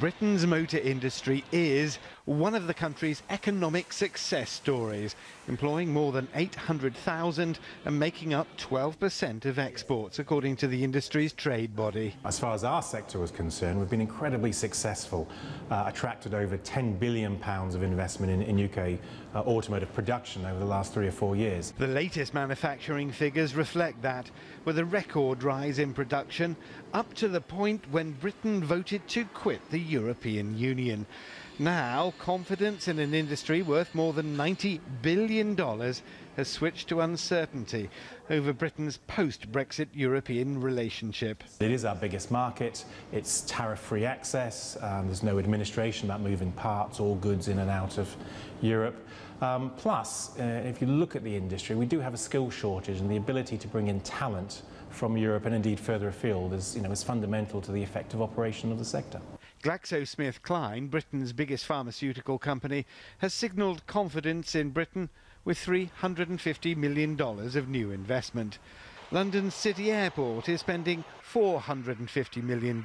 Britain's motor industry is one of the country's economic success stories, employing more than 800,000 and making up 12% of exports, according to the industry's trade body. As far as our sector was concerned, we've been incredibly successful, attracted over £10 billion of investment in UK automotive production over the last 3 or 4 years. The latest manufacturing figures reflect that, with a record rise in production up to the point when Britain voted to quit the European Union. Now, confidence in an industry worth more than $90 billion has switched to uncertainty over Britain's post-Brexit European relationship. It is our biggest market. It's tariff-free access. There's no administration about moving parts or goods in and out of Europe. Plus, if you look at the industry, we do have a skill shortage, and the ability to bring in talent from Europe and indeed further afield is, is fundamental to the effective operation of the sector. GlaxoSmithKline, Britain's biggest pharmaceutical company, has signalled confidence in Britain with $350 million of new investment. London's City Airport is spending $450 million.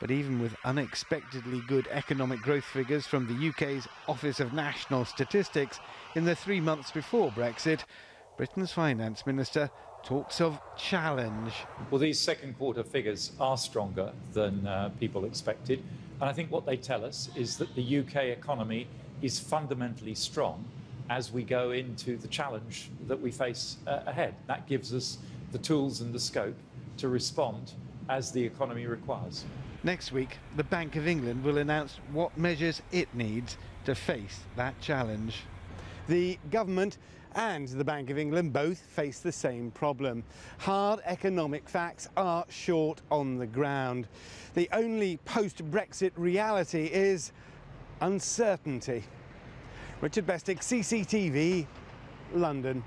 But even with unexpectedly good economic growth figures from the UK's Office of National Statistics in the 3 months before Brexit, Britain's finance minister talks of challenge. Well, these second quarter figures are stronger than people expected, and I think what they tell us is that the UK economy is fundamentally strong as we go into the challenge that we face ahead. That gives us the tools and the scope to respond as the economy requires. Next week, the Bank of England will announce what measures it needs to face that challenge. The government and the Bank of England both face the same problem. Hard economic facts are short on the ground. The only post-Brexit reality is uncertainty. Richard Bestic, CCTV, London.